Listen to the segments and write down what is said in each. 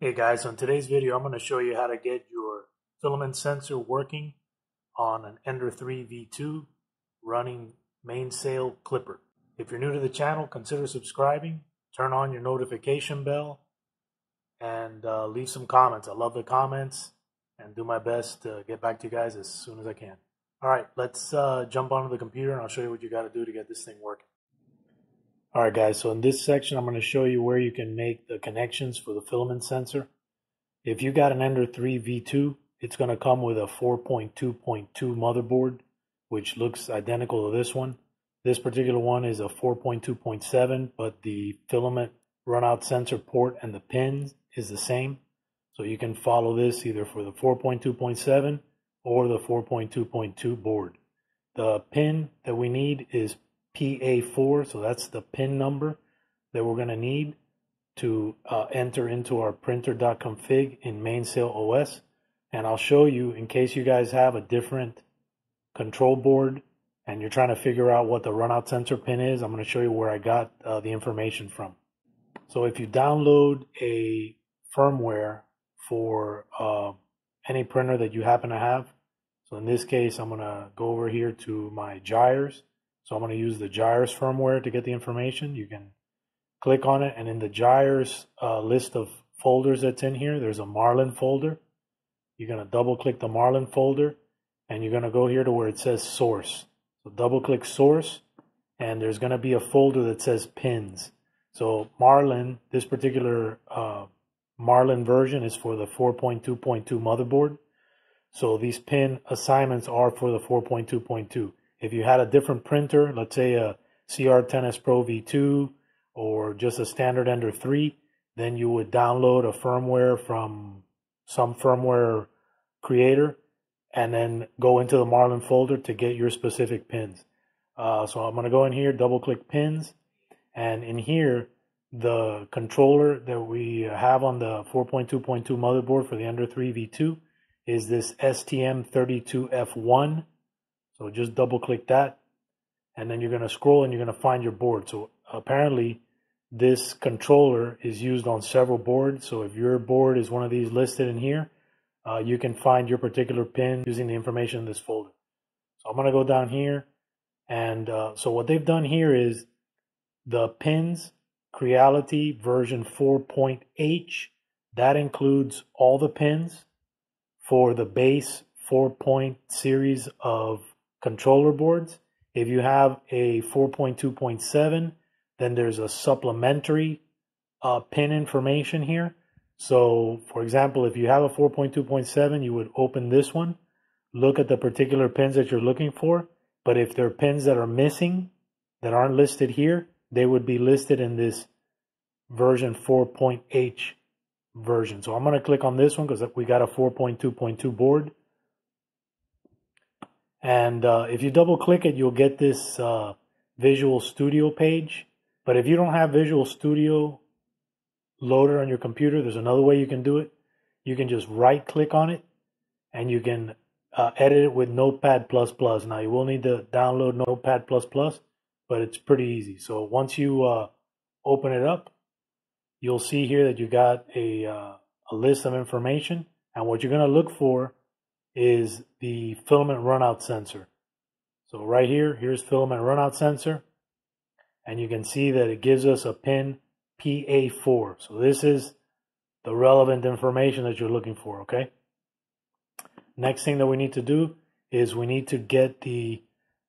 Hey guys, on today's video I'm going to show you how to get your filament sensor working on an Ender 3 V2 running Mainsail Klipper. If you're new to the channel, consider subscribing, turn on your notification bell, and leave some comments. I love the comments and do my best to get back to you guys as soon as I can. Alright, let's jump onto the computer and I'll show you what you got to do to get this thing working. Alright guys, so in this section I'm going to show you where you can make the connections for the filament sensor. If you got an Ender 3 V2, it's going to come with a 4.2.2 motherboard, which looks identical to this one. This particular one is a 4.2.7, but the filament runout sensor port and the pin is the same. So you can follow this either for the 4.2.7 or the 4.2.2 board. The pin that we need is PA4, so that's the pin number that we're going to need to enter into our printer.config in Mainsail OS. And I'll show you, in case you guys have a different control board and you're trying to figure out what the runout sensor pin is, I'm going to show you where I got the information from. So if you download a firmware for any printer that you happen to have, so in this case I'm going to go over here to my Gyres. So I'm going to use the Gyres firmware to get the information. You can click on it, and in the Gyres list of folders that's in here, there's a Marlin folder. You're going to double click the Marlin folder, and you're going to go here to where it says source. So double click source, and there's going to be a folder that says pins. So Marlin, this particular Marlin version is for the 4.2.2 motherboard. So these pin assignments are for the 4.2.2. If you had a different printer, let's say a CR-10S Pro V2 or just a standard Ender 3, then you would download a firmware from some firmware creator and then go into the Marlin folder to get your specific pins. So I'm going to go in here, double-click pins, and in here, the controller that we have on the 4.2.2 motherboard for the Ender 3 V2 is this STM32F1. So just double click that, and then you're going to scroll and you're going to find your board. So apparently this controller is used on several boards. So if your board is one of these listed in here, you can find your particular pin using the information in this folder. So I'm going to go down here, and so what they've done here is the pins, Creality version 4.h, that includes all the pins for the base 4-point series of controller boards. If you have a 4.2.7, then there's a supplementary pin information here. So for example, if you have a 4.2.7, you would open this one, look at the particular pins that you're looking for, but if there are pins that are missing, that aren't listed here, they would be listed in this version 4.h version. So I'm going to click on this one because we got a 4.2.2 board. And if you double click it, you'll get this Visual Studio page. But if you don't have Visual Studio loaded on your computer, there's another way you can do it. You can just right click on it and you can edit it with Notepad++. Now you will need to download Notepad++, but it's pretty easy. So once you open it up, you'll see here that you got a list of information, and what you're going to look for is the filament runout sensor. So right here, here's filament runout sensor, and you can see that it gives us a pin PA4. So this is the relevant information that you're looking for, okay? Next thing that we need to do is we need to get the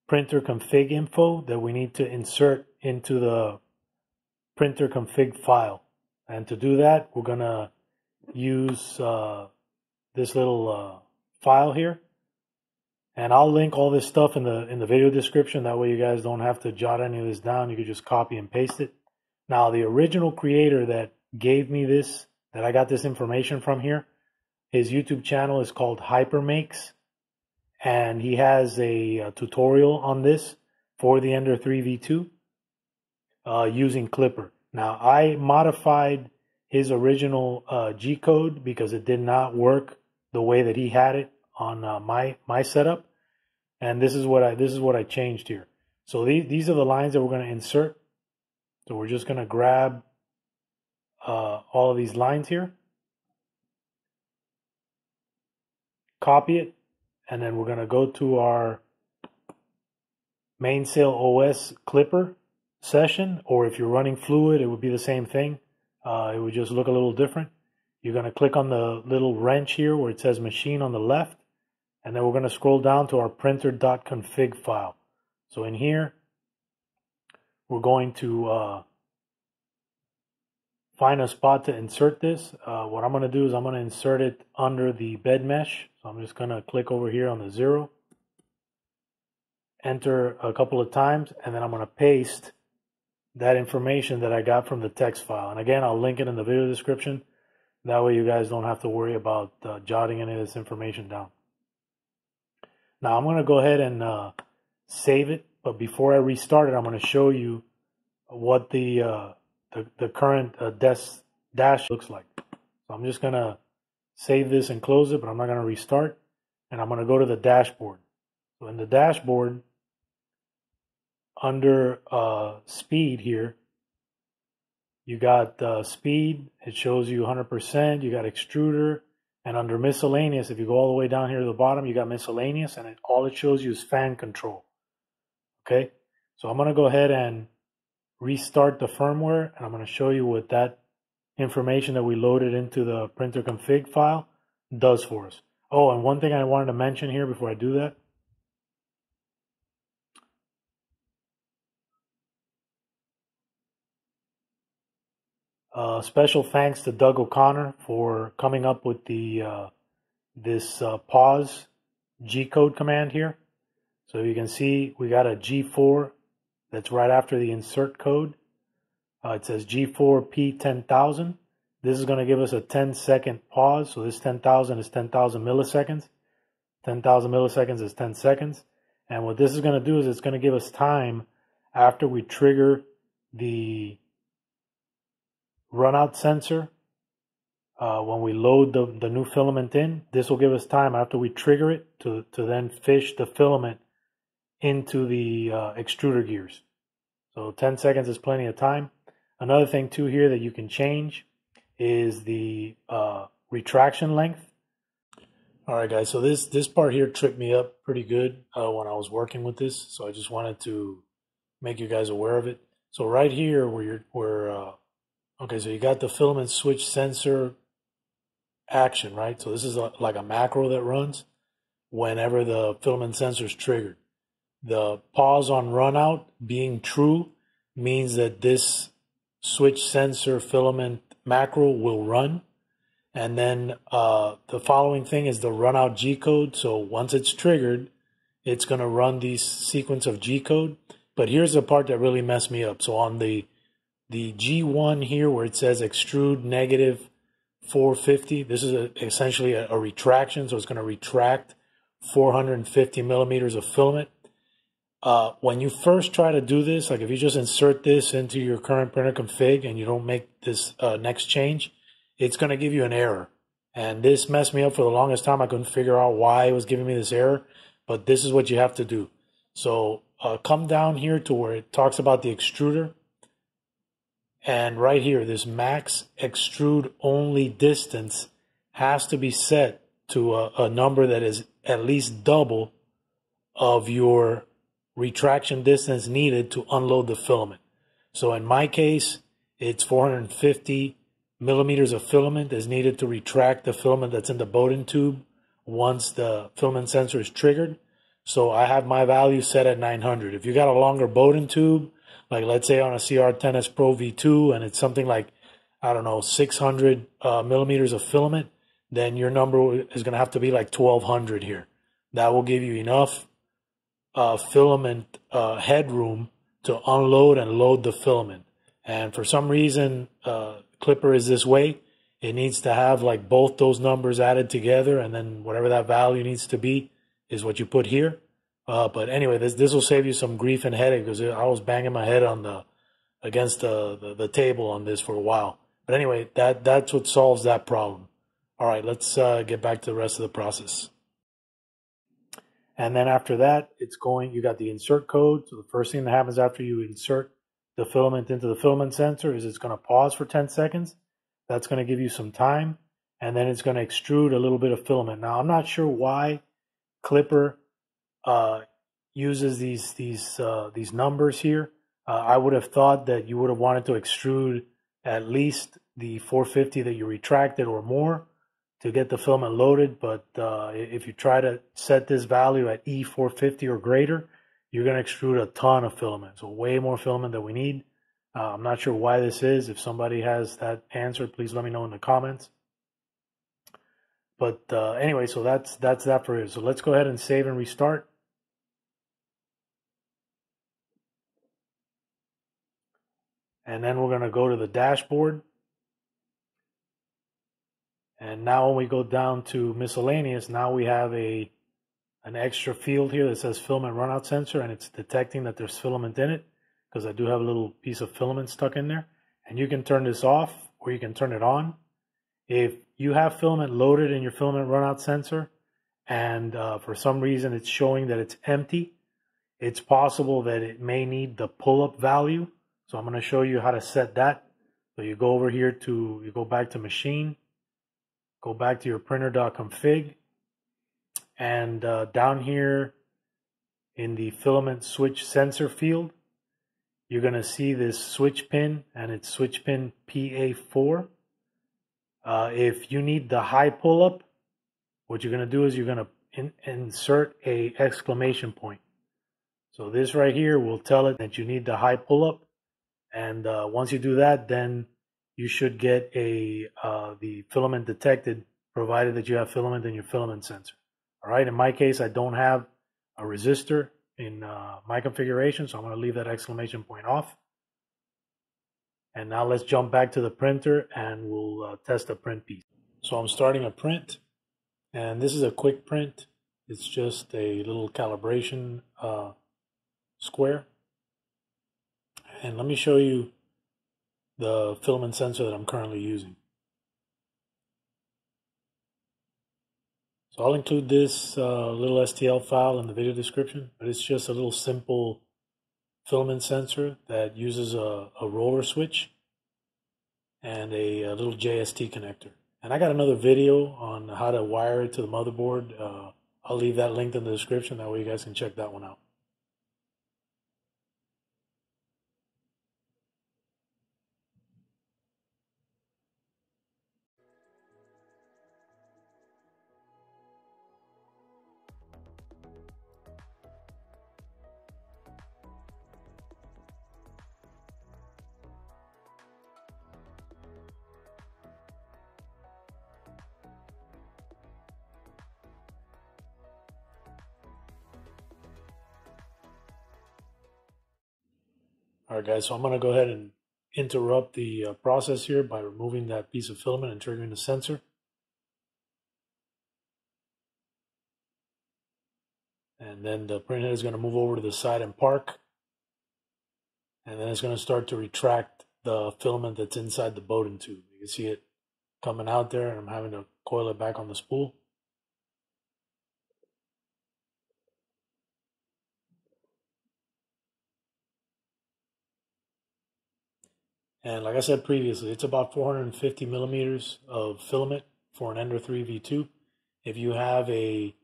printer config info that we need to insert into the printer config file. And to do that, we're gonna use this little file here, and I'll link all this stuff in the video description. That way you guys don't have to jot any of this down. You can just copy and paste it. Now the original creator that gave me this, that I got this information from here, his YouTube channel is called Hyper Makes, and he has a tutorial on this for the Ender 3 V2 using Klipper. Now I modified his original G code because it did not work the way that he had it on my setup, and this is what I changed here. So these are the lines that we're going to insert. So we're just going to grab all of these lines here, copy it, and then we're going to go to our Mainsail OS Klipper session, or if you're running Fluid, it would be the same thing. It would just look a little different. You're going to click on the little wrench here where it says machine on the left, and then we're going to scroll down to our printer.config file. So in here, we're going to find a spot to insert this. What I'm going to do is I'm going to insert it under the bed mesh. So I'm just going to click over here on the 0, enter a couple of times, and then I'm going to paste that information that I got from the text file. And again, I'll link it in the video description. That way you guys don't have to worry about jotting any of this information down. Now I'm going to go ahead and save it, but before I restart it, I'm going to show you what the current dash looks like. So I'm just going to save this and close it, but I'm not going to restart, and I'm going to go to the dashboard. So in the dashboard, under speed here, you got speed, it shows you 100%, you got extruder, and under miscellaneous, if you go all the way down here to the bottom, you got miscellaneous, and all it shows you is fan control. Okay, so I'm going to go ahead and restart the firmware, and I'm going to show you what that information that we loaded into the printer config file does for us. Oh, and one thing I wanted to mention here before I do that. Special thanks to Doug O'Connor for coming up with the this pause G-code command here. So you can see we got a G4 that's right after the insert code. It says G4P10000. This is going to give us a 10-second pause. So this 10,000 is 10,000 milliseconds. 10,000 milliseconds is 10 seconds. And what this is going to do is it's going to give us time after we trigger the runout sensor. When we load the new filament in, this will give us time after we trigger it to then fish the filament into the extruder gears. So 10 seconds is plenty of time. Another thing too here that you can change is the retraction length. All right guys, so this part here tripped me up pretty good when I was working with this, so I just wanted to make you guys aware of it. So right here where you're okay, so you got the filament switch sensor action, right? So this is like a macro that runs whenever the filament sensor is triggered. The pause on runout being true means that this switch sensor filament macro will run. And then the following thing is the runout G code. So once it's triggered, it's going to run these sequence of G code. But here's the part that really messed me up. So on the G1 here where it says extrude negative 450, this is essentially a retraction, so it's going to retract 450 millimeters of filament. When you first try to do this, like if you just insert this into your current printer config and you don't make this next change, it's going to give you an error. And this messed me up for the longest time. I couldn't figure out why it was giving me this error, but this is what you have to do. So come down here to where it talks about the extruder. And right here, this max extrude only distance has to be set to a number that is at least double of your retraction distance needed to unload the filament. So in my case, it's 450 millimeters of filament is needed to retract the filament that's in the Bowden tube once the filament sensor is triggered. So I have my value set at 900. If you got a longer Bowden tube, like let's say on a CR-10S Pro V2, and it's something like, I don't know, 600 millimeters of filament, then your number is going to have to be like 1200 here. That will give you enough filament headroom to unload and load the filament. And for some reason, Klipper is this way. It needs to have like both those numbers added together, and then whatever that value needs to be is what you put here. But anyway, this will save you some grief and headache, because I was banging my head on against the table on this for a while. But anyway, that's what solves that problem. All right, let's get back to the rest of the process. And then after that, you got the insert code. So the first thing that happens after you insert the filament into the filament sensor is it's going to pause for 10 seconds. That's going to give you some time. and then it's going to extrude a little bit of filament. Now, I'm not sure why Klipper uses these numbers here. I would have thought that you would have wanted to extrude at least the 450 that you retracted or more to get the filament loaded, but if you try to set this value at E450 or greater, you're going to extrude a ton of filament, so way more filament than we need. I'm not sure why this is. If somebody has that answer, please let me know in the comments. But anyway, so that's that for it. So let's go ahead and save and restart. And then we're going to go to the dashboard. And now when we go down to miscellaneous, now we have an extra field here that says filament runout sensor, and it's detecting that there's filament in it, because I do have a little piece of filament stuck in there. And you can turn this off or you can turn it on. If you have filament loaded in your filament runout sensor and for some reason it's showing that it's empty, it's possible that it may need the pull-up value. So I'm going to show you how to set that. So you go over here to, you go back to machine, go back to your printer.config, and down here in the filament switch sensor field, you're going to see this switch pin, and it's switch pin PA4. If you need the high pull-up, what you're going to do is you're going to insert a exclamation point. So this right here will tell it that you need the high pull-up. And once you do that, then you should get the filament detected, provided that you have filament in your filament sensor. All right, in my case, I don't have a resistor in my configuration, so I'm going to leave that exclamation point off. And now let's jump back to the printer and we'll test a print piece. So I'm starting a print, and this is a quick print. It's just a little calibration square. And let me show you the filament sensor that I'm currently using. So I'll include this little STL file in the video description, but it's just a little simple filament sensor that uses a roller switch and a little JST connector. And I got another video on how to wire it to the motherboard. I'll leave that linked in the description, that way you guys can check that one out. Alright guys, so I'm going to go ahead and interrupt the process here by removing that piece of filament and triggering the sensor. And then the printhead is going to move over to the side and park. And then it's going to start to retract the filament that's inside the Bowden tube. You can see it coming out there, and I'm having to coil it back on the spool. And like I said previously, it's about 450 millimeters of filament for an Ender 3 V2. If you have a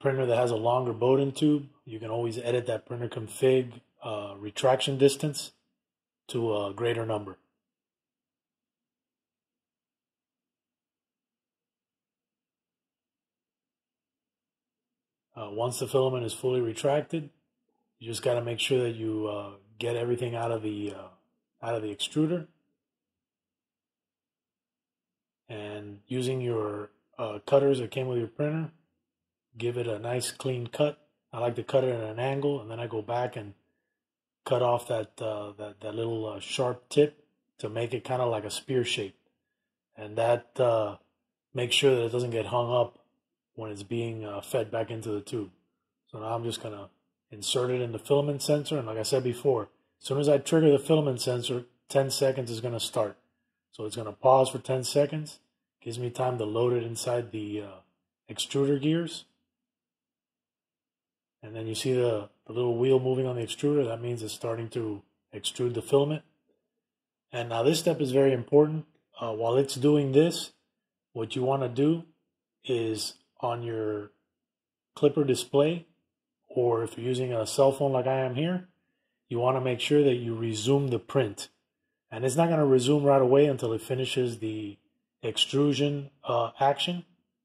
printer that has a longer Bowden tube, you can always edit that printer config retraction distance to a greater number. Once the filament is fully retracted, you just got to make sure that you get everything out of the extruder, and using your cutters that came with your printer, give it a nice clean cut. I like to cut it at an angle, and then I go back and cut off that little sharp tip to make it kind of like a spear shape, and that makes sure that it doesn't get hung up when it's being fed back into the tube. So now I'm just going to insert it in the filament sensor, and like I said before, as soon as I trigger the filament sensor, 10 seconds is going to start. So it's going to pause for 10 seconds. Gives me time to load it inside the extruder gears. And then you see the little wheel moving on the extruder. That means it's starting to extrude the filament. And now this step is very important. While it's doing this, What you want to do is on your Klipper display, or if you're using a cell phone like I am here, you want to make sure that you resume the print. And it's not going to resume right away until it finishes the extrusion action.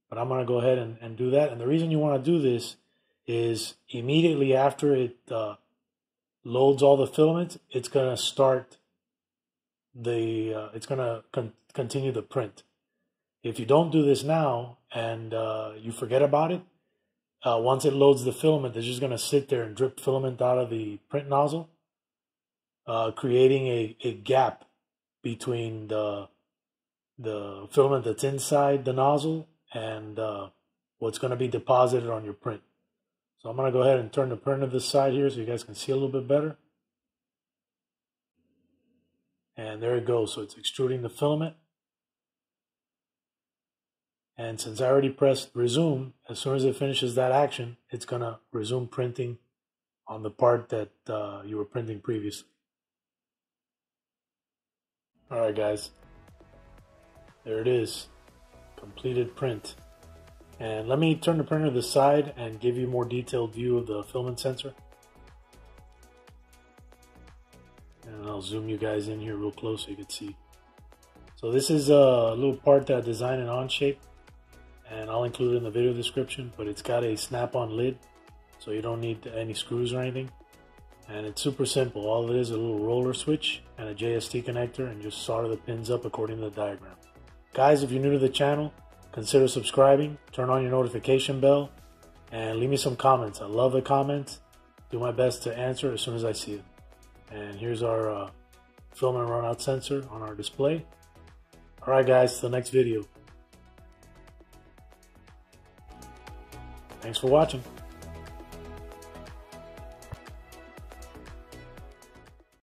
But I'm going to go ahead and do that. And the reason you want to do this is immediately after it loads all the filaments, it's going to start the, it's going to continue the print. If you don't do this now and you forget about it, once it loads the filament, it's just going to sit there and drip filament out of the print nozzle, creating a gap between the filament that's inside the nozzle and what's going to be deposited on your print. So I'm going to go ahead and turn the printer to this side here so you guys can see a little bit better. And there it goes. So it's extruding the filament. And since I already pressed resume, as soon as it finishes that action, it's going to resume printing on the part that you were printing previously. Alright guys, there it is, completed print. And let me turn the printer to the side and give you a more detailed view of the filament sensor. And I'll zoom you guys in here real close so you can see. So this is a little part that I designed in Onshape, and I'll include it in the video description, but it's got a snap-on lid, so you don't need any screws or anything. And it's super simple. All it is a little roller switch and a JST connector, and just solder the pins up according to the diagram. Guys, if you're new to the channel, consider subscribing, turn on your notification bell, and leave me some comments. I love the comments. Do my best to answer as soon as I see it. And here's our filament runout sensor on our display. Alright guys, till the next video. Thanks for watching.